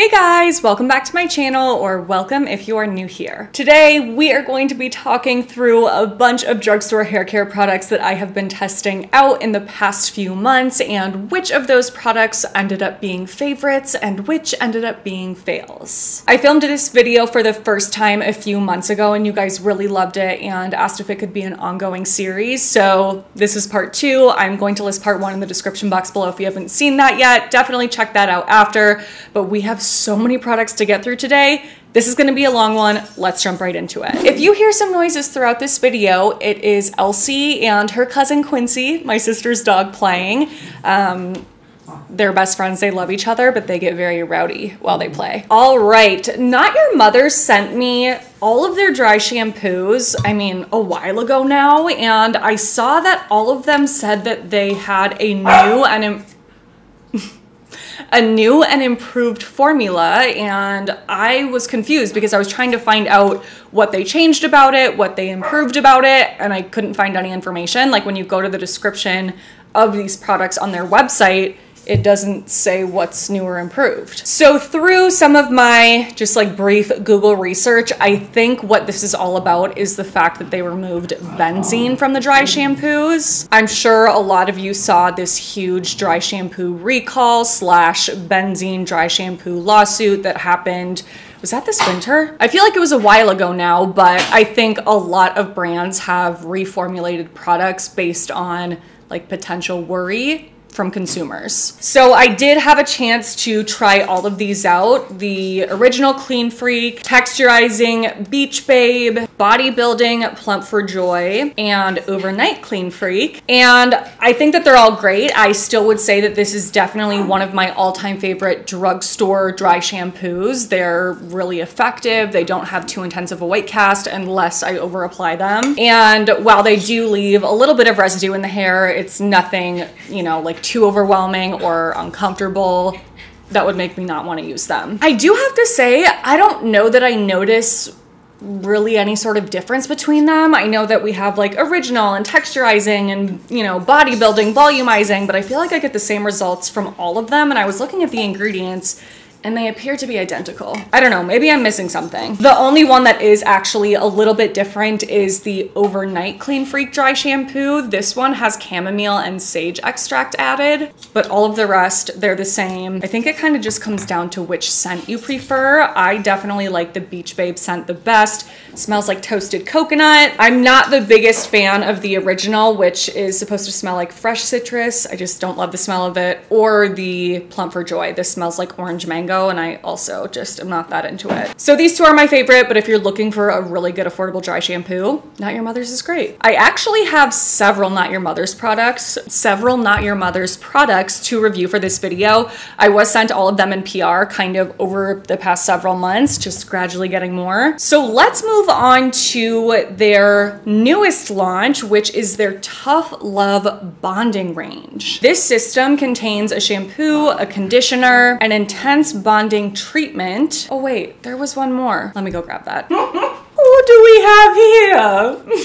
Hey guys, welcome back to my channel, or welcome if you are new here. Today we are going to be talking through a bunch of drugstore hair care products that I have been testing out in the past few months and which of those products ended up being favorites and which ended up being fails. I filmed this video for the first time a few months ago and you guys really loved it and asked if it could be an ongoing series, so this is part two. I'm going to list part one in the description box below if you haven't seen that yet. Definitely check that out after, but we have so many products to get through today. This is gonna be a long one. Let's jump right into it. If you hear some noises throughout this video, it is Elsie and her cousin Quincy, my sister's dog, playing. They're best friends, they love each other, but they get very rowdy while they play. All right, Not Your Mother's sent me all of their dry shampoos, I mean, a while ago now, and I saw that all of them said that they had a new and improved formula, and I was confused because I was trying to find out what they changed about it, what they improved about it, and I couldn't find any information. Like when you go to the description of these products on their website, it doesn't say what's new or improved. So through some of my just like brief Google research, I think what this is all about is the fact that they removed benzene from the dry shampoos. I'm sure a lot of you saw this huge dry shampoo recall slash benzene dry shampoo lawsuit that happened. Was that this winter? I feel like it was a while ago now, but I think a lot of brands have reformulated products based on like potential worry from consumers. So I did have a chance to try all of these out. The original Clean Freak, Texturizing, Beach Babe, Bodybuilding, Plump for Joy, and Overnight Clean Freak. And I think that they're all great. I still would say that this is definitely one of my all-time favorite drugstore dry shampoos. They're really effective. They don't have too intense of a white cast unless I overapply them. And while they do leave a little bit of residue in the hair, it's nothing, you know, like too overwhelming or uncomfortable that would make me not want to use them. I do have to say, I don't know that I notice really any sort of difference between them. I know that we have like original and texturizing and, you know, bodybuilding, volumizing, but I feel like I get the same results from all of them. And I was looking at the ingredients and they appear to be identical. I don't know, maybe I'm missing something. The only one that is actually a little bit different is the Overnight Clean Freak dry shampoo. This one has chamomile and sage extract added, but all of the rest, they're the same. I think it kind of just comes down to which scent you prefer. I definitely like the Beach Babe scent the best. It smells like toasted coconut. I'm not the biggest fan of the original, which is supposed to smell like fresh citrus. I just don't love the smell of it. Or the Plump for Joy. This smells like orange mango, and I also just am not that into it. So these two are my favorite, but if you're looking for a really good affordable dry shampoo, Not Your Mother's is great. I actually have several Not Your Mother's products to review for this video. I was sent all of them in PR kind of over the past several months, just gradually getting more. So let's move on to their newest launch, which is their Tough Love Bonding Range. This system contains a shampoo, a conditioner, an intense bonding treatment. Oh wait, there was one more. Let me go grab that. What do we have here?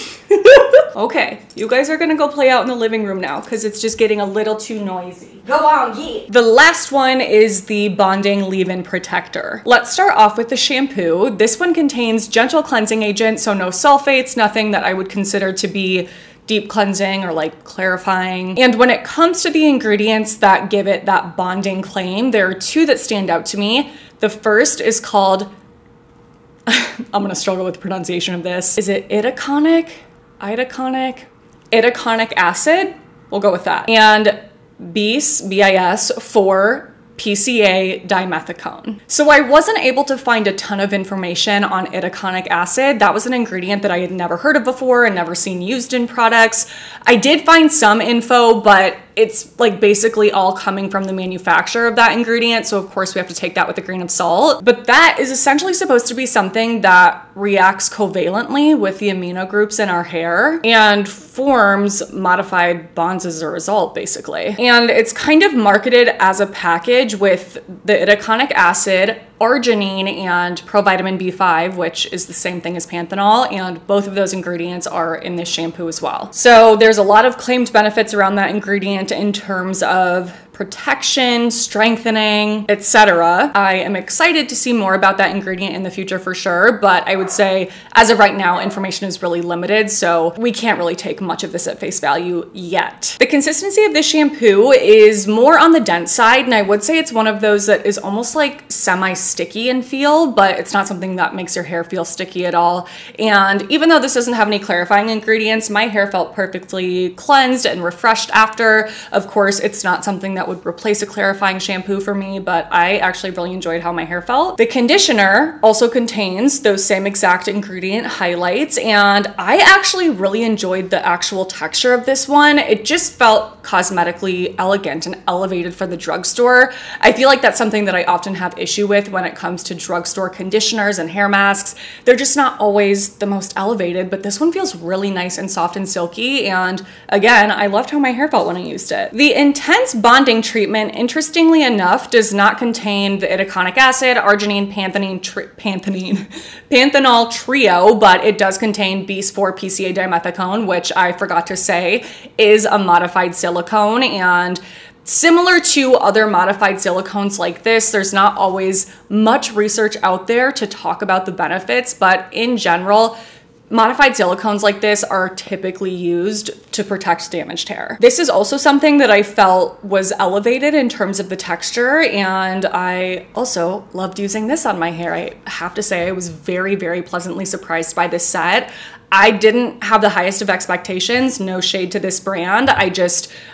Okay, you guys are gonna go play out in the living room now because it's just getting a little too noisy. Go on, yeah. The last one is the Bonding Leave-In Protector. Let's start off with the shampoo. This one contains gentle cleansing agent, so no sulfates, nothing that I would consider to be deep cleansing or like clarifying. And when it comes to the ingredients that give it that bonding claim, there are two that stand out to me. The first is called, I'm gonna struggle with the pronunciation of this. Is it itaconic acid? We'll go with that. And BIS for PCA dimethicone. So I wasn't able to find a ton of information on itaconic acid. That was an ingredient that I had never heard of before and never seen used in products. I did find some info, but it's like basically all coming from the manufacturer of that ingredient. So of course we have to take that with a grain of salt, but that is essentially supposed to be something that reacts covalently with the amino groups in our hair and forms modified bonds as a result, basically. And it's kind of marketed as a package with the itaconic acid, arginine, and provitamin B5, which is the same thing as panthenol, and both of those ingredients are in this shampoo as well. So there's a lot of claimed benefits around that ingredient in terms of protection, strengthening, etc. I am excited to see more about that ingredient in the future for sure, but I would say as of right now, information is really limited, so we can't really take much of this at face value yet. The consistency of this shampoo is more on the dense side, and I would say it's one of those that is almost like semi-sticky in feel, but it's not something that makes your hair feel sticky at all. And even though this doesn't have any clarifying ingredients, my hair felt perfectly cleansed and refreshed after. Of course, it's not something that would replace a clarifying shampoo for me, but I actually really enjoyed how my hair felt. The conditioner also contains those same exact ingredient highlights, and I actually really enjoyed the actual texture of this one. It just felt cosmetically elegant and elevated for the drugstore. I feel like that's something that I often have issue with when it comes to drugstore conditioners and hair masks. They're just not always the most elevated, but this one feels really nice and soft and silky, and again, I loved how my hair felt when I used it. The intense bonding treatment, interestingly enough, does not contain the itaconic acid, arginine, panthenol trio, but it does contain BIS-PCA dimethicone, which I forgot to say is a modified silicone, and similar to other modified silicones like this, there's not always much research out there to talk about the benefits, but in general, modified silicones like this are typically used to protect damaged hair. This is also something that I felt was elevated in terms of the texture, and I also loved using this on my hair. I have to say I was very, very pleasantly surprised by this set. I didn't have the highest of expectations, no shade to this brand. I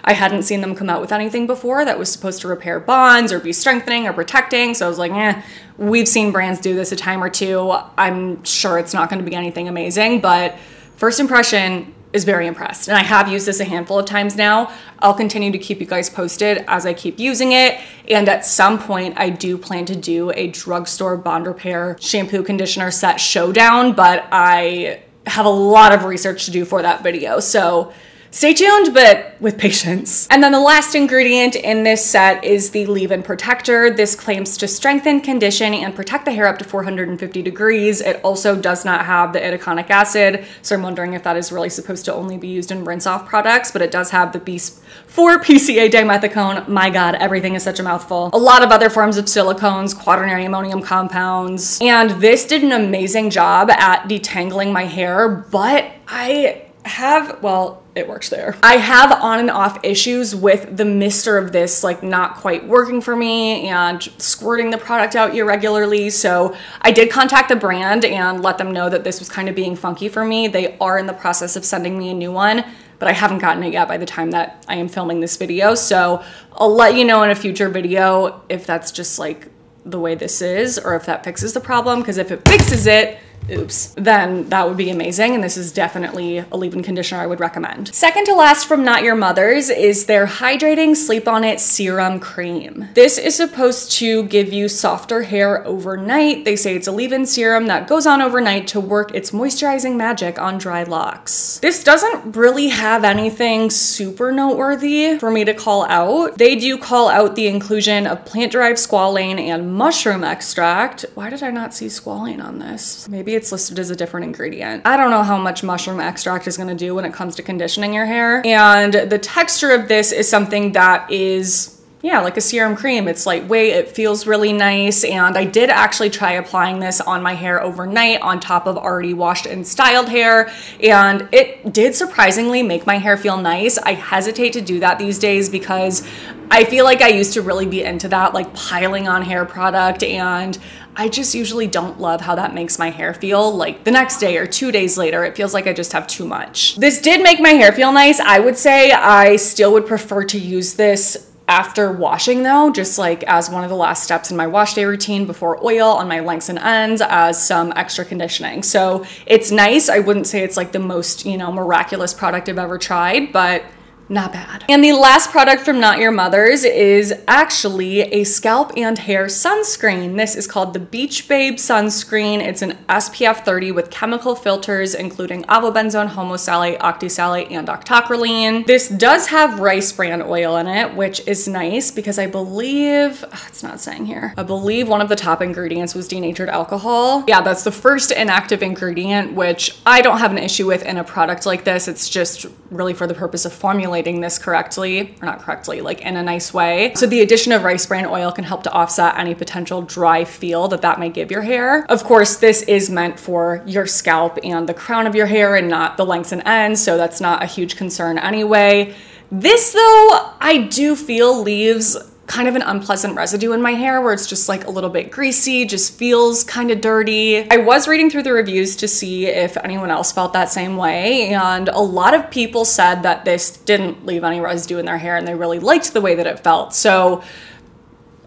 hadn't seen them come out with anything before that was supposed to repair bonds or be strengthening or protecting. So I was like, we've seen brands do this a time or two. I'm sure it's not gonna be anything amazing, but first impression is very impressed. And I have used this a handful of times now. I'll continue to keep you guys posted as I keep using it. And at some point I do plan to do a drugstore bond repair shampoo conditioner set showdown, but I have a lot of research to do for that video, so stay tuned, but with patience. And then the last ingredient in this set is the leave-in protector. This claims to strengthen, condition, and protect the hair up to 450 degrees. It also does not have the itaconic acid, so I'm wondering if that is really supposed to only be used in rinse-off products, but it does have the BIS-PCA dimethicone. My God, everything is such a mouthful. A lot of other forms of silicones, quaternary ammonium compounds, and this did an amazing job at detangling my hair, but I have, well, it works there. I have on and off issues with the mister of this, like, not quite working for me and squirting the product out irregularly. So I did contact the brand and let them know that this was kind of being funky for me. They are in the process of sending me a new one, but I haven't gotten it yet by the time that I am filming this video. So I'll let you know in a future video if that's just like the way this is or if that fixes the problem, because if it fixes it, oops, then that would be amazing, and this is definitely a leave-in conditioner I would recommend. Second to last from Not Your Mother's is their Hydrating Sleep On It Serum Cream. This is supposed to give you softer hair overnight. They say it's a leave-in serum that goes on overnight to work its moisturizing magic on dry locks. This doesn't really have anything super noteworthy for me to call out. They do call out the inclusion of plant-derived squalane and mushroom extract. Why did I not see squalane on this? Maybe it's listed as a different ingredient. I don't know how much mushroom extract is gonna do when it comes to conditioning your hair. And the texture of this is something that is, yeah, like a serum cream. It's lightweight, it feels really nice, and I did actually try applying this on my hair overnight on top of already washed and styled hair, and it did surprisingly make my hair feel nice. I hesitate to do that these days because I feel like I used to really be into that, like piling on hair product, and I just usually don't love how that makes my hair feel. Like the next day or 2 days later, it feels like I just have too much. This did make my hair feel nice. I would say I still would prefer to use this after washing though, just like as one of the last steps in my wash day routine before oil on my lengths and ends as some extra conditioning. So it's nice. I wouldn't say it's like the most, you know, miraculous product I've ever tried, but not bad. And the last product from Not Your Mother's is actually a scalp and hair sunscreen. This is called the Beach Babe Sunscreen. It's an SPF 30 with chemical filters, including avobenzone, homosalate, octisalate, and octocrylene. This does have rice bran oil in it, which is nice because I believe, it's not saying here, I believe one of the top ingredients was denatured alcohol. Yeah, that's the first inactive ingredient, which I don't have an issue with in a product like this. It's just really for the purpose of formulating highlighting this correctly, or not correctly, like in a nice way. So the addition of rice bran oil can help to offset any potential dry feel that that may give your hair. Of course, this is meant for your scalp and the crown of your hair and not the lengths and ends, so that's not a huge concern anyway. This though, I do feel leaves kind of an unpleasant residue in my hair where it's just like a little bit greasy, just feels kind of dirty. I was reading through the reviews to see if anyone else felt that same way, and a lot of people said that this didn't leave any residue in their hair and they really liked the way that it felt. So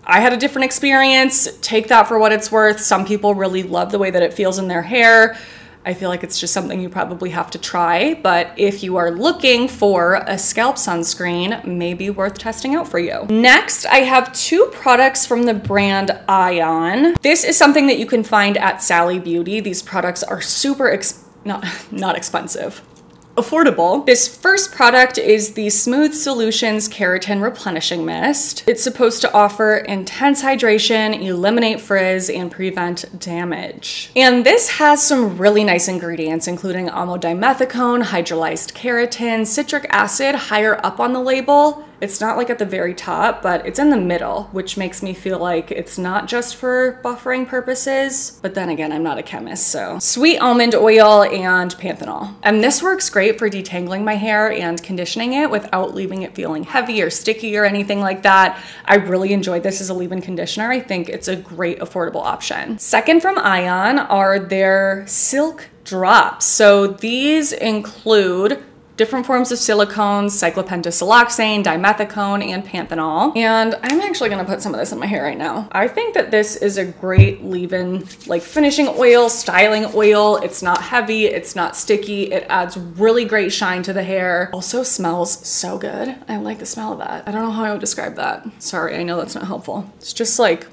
I had a different experience. Take that for what it's worth. Some people really love the way that it feels in their hair. I feel like it's just something you probably have to try, but if you are looking for a scalp sunscreen, may be worth testing out for you. Next, I have two products from the brand Ion. This is something that you can find at Sally Beauty. These products are super not expensive. Affordable. This first product is the Smooth Solutions Keratin Replenishing Mist. It's supposed to offer intense hydration, eliminate frizz, and prevent damage. And this has some really nice ingredients, including amodimethicone, hydrolyzed keratin, citric acid higher up on the label. It's not like at the very top, but it's in the middle, which makes me feel like it's not just for buffering purposes. But then again, I'm not a chemist, so. Sweet almond oil and panthenol. And this works great for detangling my hair and conditioning it without leaving it feeling heavy or sticky or anything like that. I really enjoyed this as a leave-in conditioner. I think it's a great affordable option. Second from Ion are their silk drops. So these include different forms of silicones, cyclopentasiloxane, dimethicone, and panthenol. And I'm actually gonna put some of this in my hair right now. I think that this is a great leave-in, like finishing oil, styling oil. It's not heavy, it's not sticky. It adds really great shine to the hair. Also smells so good. I like the smell of that. I don't know how I would describe that. Sorry, I know that's not helpful. It's just like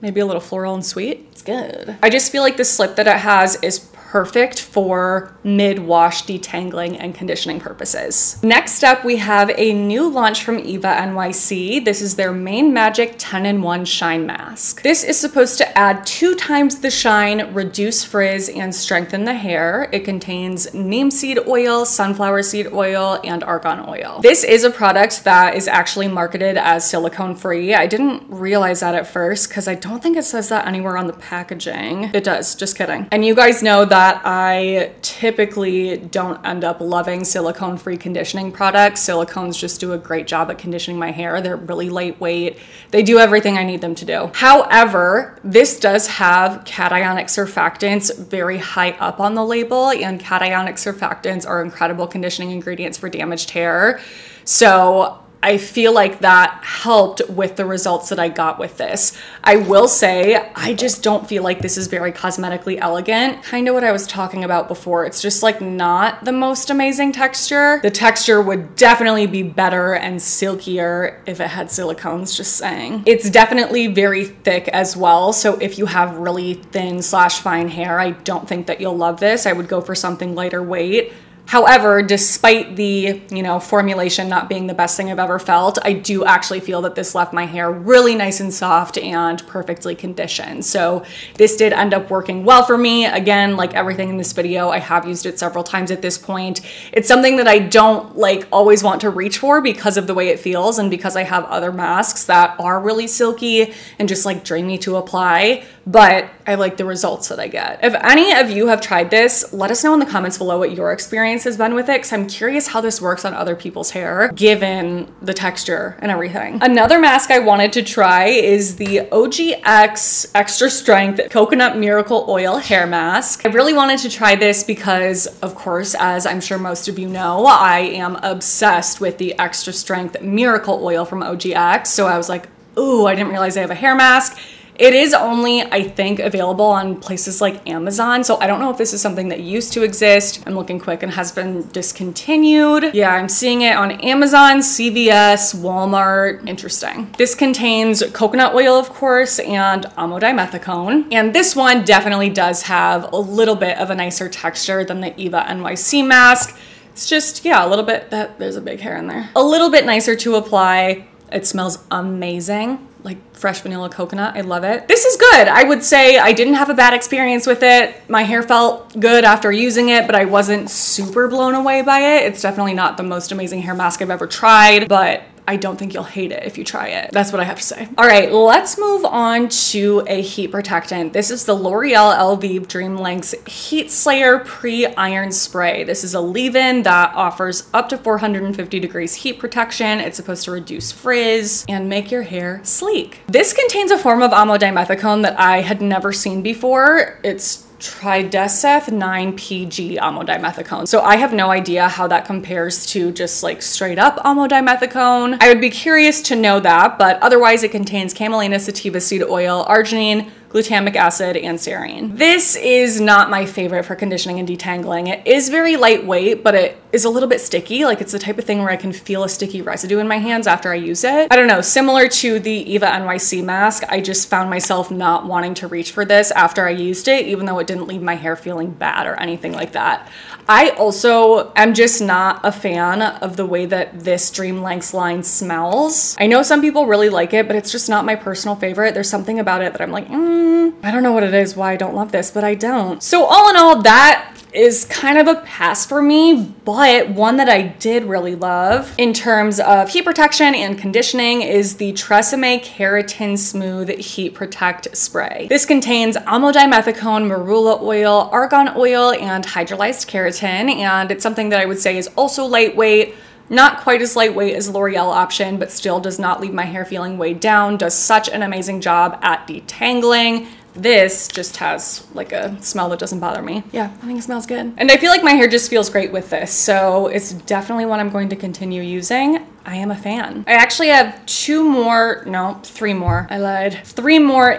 maybe a little floral and sweet. It's good. I just feel like the slip that it has is perfect for mid-wash detangling and conditioning purposes. Next up, we have a new launch from Eva NYC. This is their Mane Magic 10-in-1 Shine Mask. This is supposed to add 2 times the shine, reduce frizz, and strengthen the hair. It contains neem seed oil, sunflower seed oil, and argan oil. This is a product that is actually marketed as silicone-free. I didn't realize that at first because I don't think it says that anywhere on the packaging. It does, just kidding. And you guys know that I typically don't end up loving silicone-free conditioning products. Silicones just do a great job at conditioning my hair. They're really lightweight. They do everything I need them to do. However, this does have cationic surfactants very high up on the label, and cationic surfactants are incredible conditioning ingredients for damaged hair. So I feel like that helped with the results that I got with this. I will say, I just don't feel like this is very cosmetically elegant. Kind of what I was talking about before. It's just like not the most amazing texture. The texture would definitely be better and silkier if it had silicones, just saying. It's definitely very thick as well. So if you have really thin / fine hair, I don't think that you'll love this. I would go for something lighter weight. However, despite the, you know, formulation not being the best thing I've ever felt, I do actually feel that this left my hair really nice and soft and perfectly conditioned. So this did end up working well for me. Again, like everything in this video, I have used it several times at this point. It's something that I don't like always want to reach for because of the way it feels and because I have other masks that are really silky and just like dreamy to apply, but I like the results that I get. If any of you have tried this, let us know in the comments below what your experience has been with it, because I'm curious how this works on other people's hair given the texture and everything. Another mask I wanted to try is the OGX Extra Strength Coconut Miracle Oil Hair Mask. I really wanted to try this because, of course, as I'm sure most of you know, I am obsessed with the Extra Strength Miracle Oil from OGX. So I was like, ooh, I didn't realize they have a hair mask. It is only, I think, available on places like Amazon, so I don't know if this is something that used to exist. I'm looking quick and has been discontinued. Yeah, I'm seeing it on Amazon, CVS, Walmart. Interesting. This contains coconut oil, of course, and amodimethicone. And this one definitely does have a little bit of a nicer texture than the Eva NYC mask. It's just, yeah, a little bit, there's a big hair in there. A little bit nicer to apply. It smells amazing. like fresh vanilla coconut. I love it. This is good. I would say I didn't have a bad experience with it. My hair felt good after using it, but I wasn't super blown away by it. It's definitely not the most amazing hair mask I've ever tried, but I don't think you'll hate it if you try it. That's what I have to say. All right, let's move on to a heat protectant. This is the L'Oreal Elvive Dream Lengths Heat Slayer Pre-Iron Spray. This is a leave-in that offers up to 450 degrees heat protection. It's supposed to reduce frizz and make your hair sleek. This contains a form of amodimethicone that I had never seen before. It's Trideseth 9PG Amodimethicone. So I have no idea how that compares to just like straight up amodimethicone. I would be curious to know that, but otherwise it contains Camelina sativa seed oil, arginine, glutamic acid, and serine. This is not my favorite for conditioning and detangling. It is very lightweight, but it is a little bit sticky. Like it's the type of thing where I can feel a sticky residue in my hands after I use it. I don't know, similar to the Eva NYC mask, I just found myself not wanting to reach for this after I used it, even though it didn't leave my hair feeling bad or anything like that. I also am just not a fan of the way that this Dream Lengths line smells. I know some people really like it, but it's just not my personal favorite. There's something about it that I'm like, I don't know what it is, why I don't love this, but I don't. So all in all, that is kind of a pass for me, but one that I did really love in terms of heat protection and conditioning is the Tresemmé Keratin Smooth Heat Protect Spray. This contains amodimethicone, marula oil, argan oil, and hydrolyzed keratin, and it's something that I would say is also lightweight. Not quite as lightweight as L'Oreal option, but still does not leave my hair feeling weighed down, does such an amazing job at detangling. This just has like a smell that doesn't bother me. Yeah, I think it smells good. And I feel like my hair just feels great with this. So it's definitely one I'm going to continue using. I am a fan. I actually have three more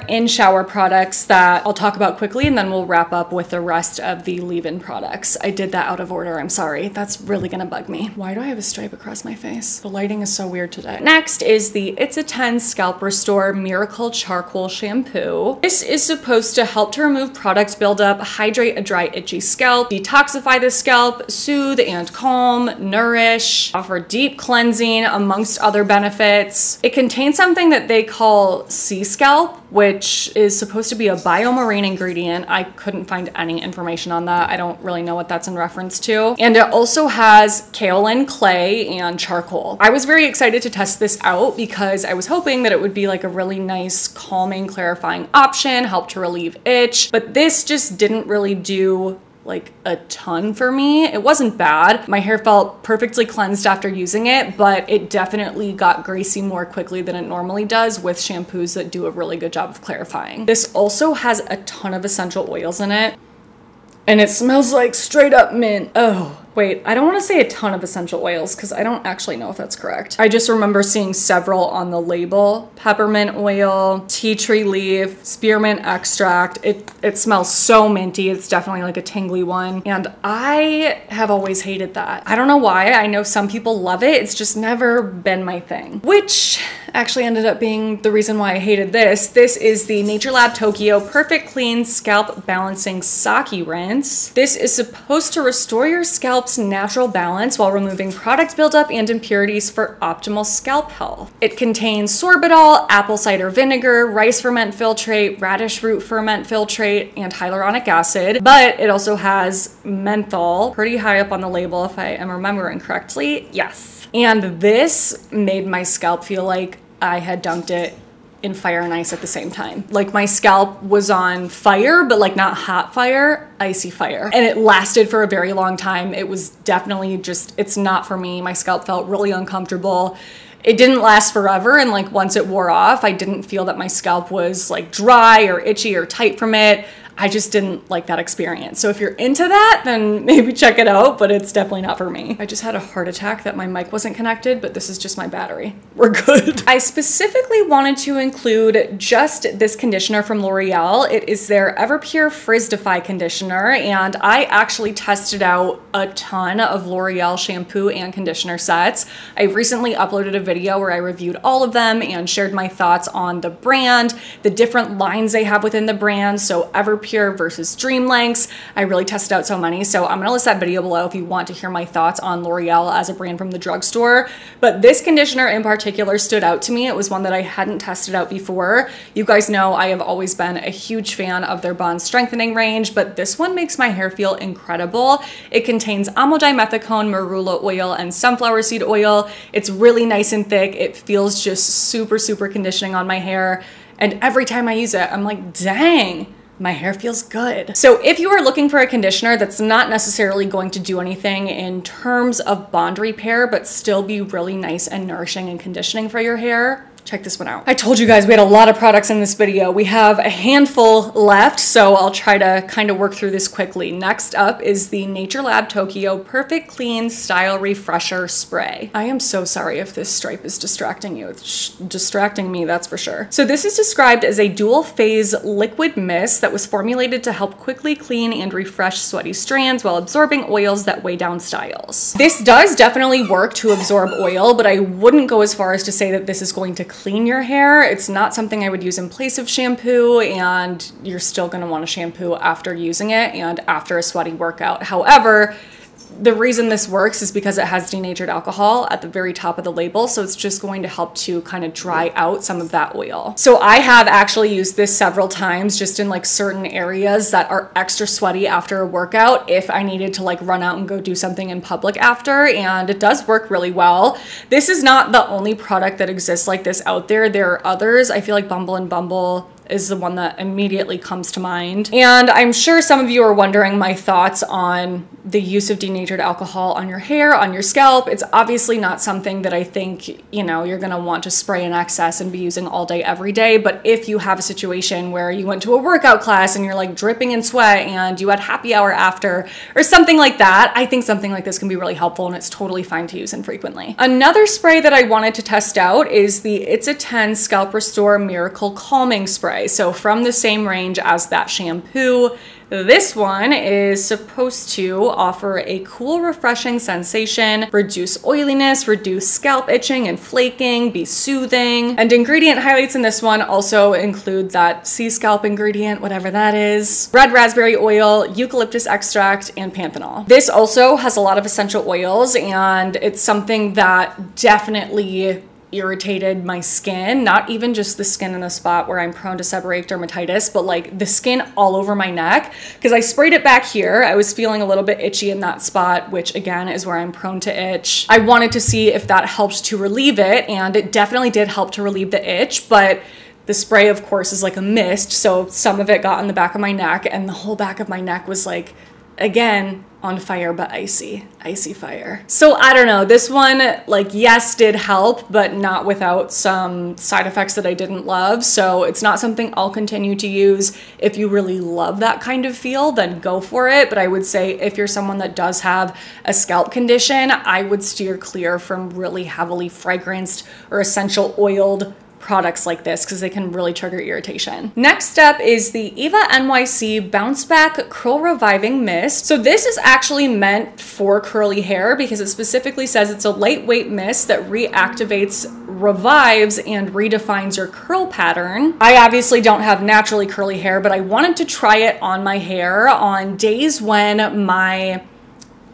in-shower products that I'll talk about quickly, and then we'll wrap up with the rest of the leave-in products. I did that out of order, I'm sorry. That's really gonna bug me. Why do I have a stripe across my face? The lighting is so weird today. Next is the It's a 10 Scalp Restore Miracle Charcoal Shampoo. This is supposed to help to remove product buildup, hydrate a dry, itchy scalp, detoxify the scalp, soothe and calm, nourish, offer deep cleansing, amongst other benefits. It contains something that they call sea scalp, which is supposed to be a biomarine ingredient. I couldn't find any information on that. I don't really know what that's in reference to. And it also has kaolin, clay, and charcoal. I was very excited to test this out because I was hoping that it would be like a really nice, calming, clarifying option, help to relieve itch, but this just didn't really do like a ton for me. It wasn't bad. My hair felt perfectly cleansed after using it, but it definitely got greasy more quickly than it normally does with shampoos that do a really good job of clarifying. This also has a ton of essential oils in it, and it smells like straight up mint. Oh. Wait, I don't want to say a ton of essential oils because I don't actually know if that's correct. I just remember seeing several on the label. Peppermint oil, tea tree leaf, spearmint extract. It smells so minty. It's definitely like a tingly one. And I have always hated that. I don't know why. I know some people love it. It's just never been my thing, which actually ended up being the reason why I hated this. This is the NatureLab Tokyo Perfect Clean Scalp Balancing Saki Rinse. This is supposed to restore your scalp natural balance while removing product buildup and impurities for optimal scalp health. It contains sorbitol, apple cider vinegar, rice ferment filtrate, radish root ferment filtrate, and hyaluronic acid, but it also has menthol, pretty high up on the label if I am remembering correctly. Yes. And this made my scalp feel like I had dunked it in fire and ice at the same time. Like my scalp was on fire, but like not hot fire, icy fire. And it lasted for a very long time. It was definitely just, it's not for me. My scalp felt really uncomfortable. It didn't last forever. And like once it wore off, I didn't feel that my scalp was like dry or itchy or tight from it. I just didn't like that experience. So if you're into that, then maybe check it out, but it's definitely not for me. I just had a heart attack that my mic wasn't connected, but this is just my battery. We're good. I specifically wanted to include just this conditioner from L'Oreal. It is their Everpure Frizzify conditioner, and I actually tested out a ton of L'Oreal shampoo and conditioner sets. I recently uploaded a video where I reviewed all of them and shared my thoughts on the brand, the different lines they have within the brand. So Everpure Everpure versus Dream Lengths. I really tested out so many, so I'm gonna list that video below if you want to hear my thoughts on L'Oreal as a brand from the drugstore. But this conditioner in particular stood out to me. It was one that I hadn't tested out before. You guys know I have always been a huge fan of their bond strengthening range, but this one makes my hair feel incredible. It contains amodimethicone, marula oil, and sunflower seed oil. It's really nice and thick. It feels just super, super conditioning on my hair. And every time I use it, I'm like, dang, my hair feels good. So if you are looking for a conditioner that's not necessarily going to do anything in terms of bond repair, but still be really nice and nourishing and conditioning for your hair, check this one out. I told you guys we had a lot of products in this video. We have a handful left, so I'll try to kind of work through this quickly. Next up is the NatureLab Tokyo Perfect Clean Style Refresher Spray. I am so sorry if this stripe is distracting you. It's distracting me, that's for sure. So this is described as a dual phase liquid mist that was formulated to help quickly clean and refresh sweaty strands while absorbing oils that weigh down styles. This does definitely work to absorb oil, but I wouldn't go as far as to say that this is going to clean your hair. It's not something I would use in place of shampoo, and you're still going to want to shampoo after using it and after a sweaty workout. However, the reason this works is because it has denatured alcohol at the very top of the label, so it's just going to help to kind of dry out some of that oil. So I have actually used this several times just in like certain areas that are extra sweaty after a workout if I needed to like run out and go do something in public after, and it does work really well. This is not the only product that exists like this out there. There are others. I feel like Bumble and Bumble is the one that immediately comes to mind. And I'm sure some of you are wondering my thoughts on the use of denatured alcohol on your hair, on your scalp. It's obviously not something that I think, you know, you're gonna want to spray in excess and be using all day, every day. But if you have a situation where you went to a workout class and you're like dripping in sweat and you had happy hour after or something like that, I think something like this can be really helpful, and it's totally fine to use infrequently. Another spray that I wanted to test out is the It's a 10 Scalp Restore Miracle Calming Spray. So from the same range as that shampoo, this one is supposed to offer a cool, refreshing sensation, reduce oiliness, reduce scalp itching and flaking, be soothing. And ingredient highlights in this one also include that sea scalp ingredient, whatever that is, red raspberry oil, eucalyptus extract, and panthenol. This also has a lot of essential oils, and it's something that definitely irritated my skin, not even just the skin in the spot where I'm prone to seborrheic dermatitis, but like the skin all over my neck, because I sprayed it back here. I was feeling a little bit itchy in that spot, which again is where I'm prone to itch. I wanted to see if that helped to relieve it, and it definitely did help to relieve the itch, but the spray of course is like a mist, so some of it got in the back of my neck, and the whole back of my neck was like, again, on fire, but icy fire. So I don't know, this one, like, yes, did help, but not without some side effects that I didn't love. So it's not something I'll continue to use. If you really love that kind of feel, then go for it. But I would say if you're someone that does have a scalp condition, I would steer clear from really heavily fragranced or essential oiled products like this, because they can really trigger irritation. Next up is the Eva NYC Bounce Back Curl Reviving Mist. So this is actually meant for curly hair because it specifically says it's a lightweight mist that reactivates, revives, and redefines your curl pattern. I obviously don't have naturally curly hair, but I wanted to try it on my hair on days when my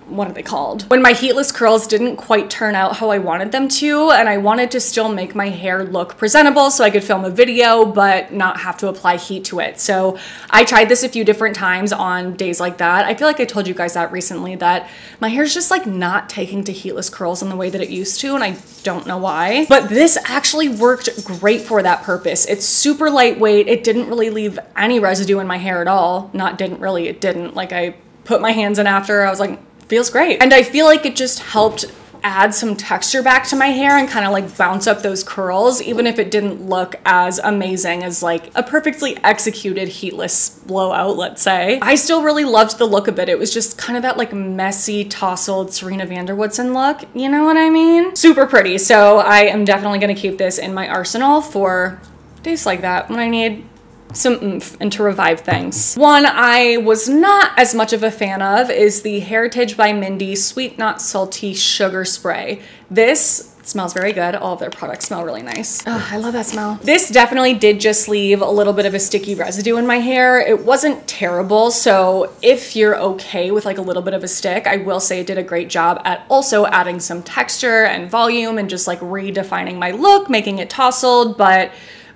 when my heatless curls didn't quite turn out how I wanted them to, and I wanted to still make my hair look presentable so I could film a video but not have to apply heat to it. So I tried this a few different times on days like that. I feel like I told you guys that recently, that my hair's just like not taking to heatless curls in the way that it used to, and I don't know why. But this actually worked great for that purpose. It's super lightweight. It didn't really leave any residue in my hair at all. It didn't. Like, I put my hands in after, I was like, feels great. And I feel like it just helped add some texture back to my hair and kind of like bounce up those curls, even if it didn't look as amazing as like a perfectly executed heatless blowout, let's say. I still really loved the look of it. It was just kind of that like messy, tousled Serena Vanderwoodson look. You know what I mean? Super pretty. So I am definitely going to keep this in my arsenal for days like that when I need some oomph and to revive things. One I was not as much of a fan of is the Hairitage by Mindy Sweet Not Salty Sugar Spray. This It smells very good. All of their products smell really nice. Oh, I love that smell. This definitely did just leave a little bit of a sticky residue in my hair. It wasn't terrible, so if you're okay with like a little bit of a stick, I will say it did a great job at also adding some texture and volume and just like redefining my look, making it tousled. But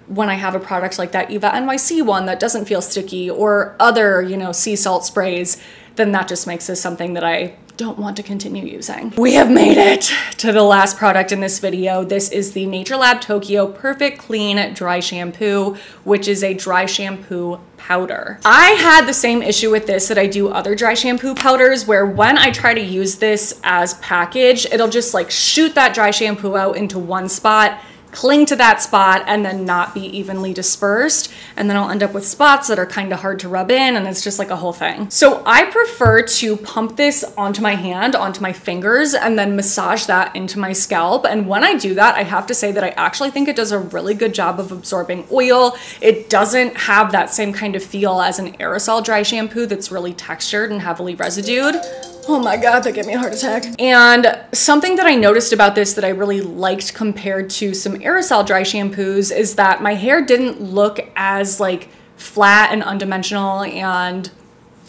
when I have a product like that Eva NYC one that doesn't feel sticky, or other, you know, sea salt sprays, then that just makes this something that I don't want to continue using. We have made it to the last product in this video. This is the NatureLab Tokyo Perfect Clean Dry Shampoo, which is a dry shampoo powder. I had the same issue with this that I do other dry shampoo powders, where when I try to use this as packaged, it'll just like shoot that dry shampoo out into one spot, cling to that spot, and then not be evenly dispersed. And then I'll end up with spots that are kind of hard to rub in, and it's just like a whole thing. So I prefer to pump this onto my hand, onto my fingers, and then massage that into my scalp. And when I do that, I have to say that I actually think it does a really good job of absorbing oil. It doesn't have that same kind of feel as an aerosol dry shampoo that's really textured and heavily residued. Oh my God, that gave me a heart attack. And something that I noticed about this that I really liked compared to some aerosol dry shampoos is that my hair didn't look as like flat and undimensional and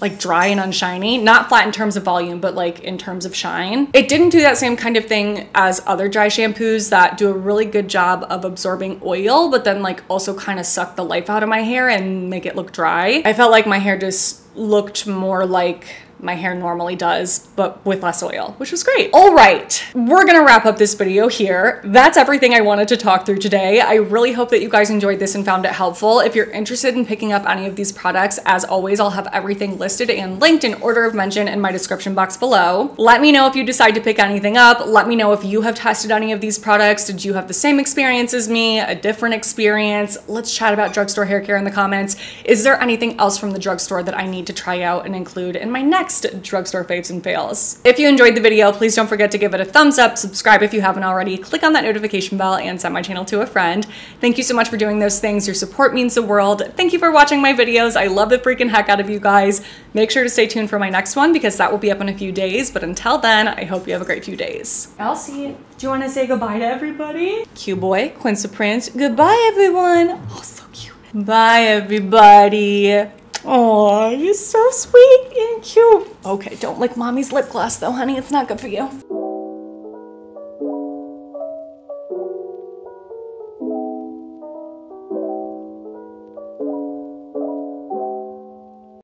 like dry and unshiny. Not flat in terms of volume, but like in terms of shine. It didn't do that same kind of thing as other dry shampoos that do a really good job of absorbing oil, but then like also kind of suck the life out of my hair and make it look dry. I felt like my hair just looked more like my hair normally does, but with less oil, which was great. All right, we're gonna wrap up this video here. That's everything I wanted to talk through today. I really hope that you guys enjoyed this and found it helpful. If you're interested in picking up any of these products, as always, I'll have everything listed and linked in order of mention in my description box below. Let me know if you decide to pick anything up. Let me know if you have tested any of these products. Did you have the same experience as me? A different experience? Let's chat about drugstore hair care in the comments. Is there anything else from the drugstore that I need to try out and include in my next drugstore faves and fails? If you enjoyed the video, please don't forget to give it a thumbs up, subscribe if you haven't already, click on that notification bell, and send my channel to a friend. Thank you so much for doing those things. Your support means the world. Thank you for watching my videos. I love the freaking heck out of you guys. Make sure to stay tuned for my next one, because that will be up in a few days. But until then, I hope you have a great few days. I'll see you. Do you want to say goodbye to everybody? Q-Boy, Quince Prince, goodbye everyone. Oh, so cute. Bye everybody. Oh, you're so sweet and cute. Okay, don't lick mommy's lip gloss though, honey. It's not good for you.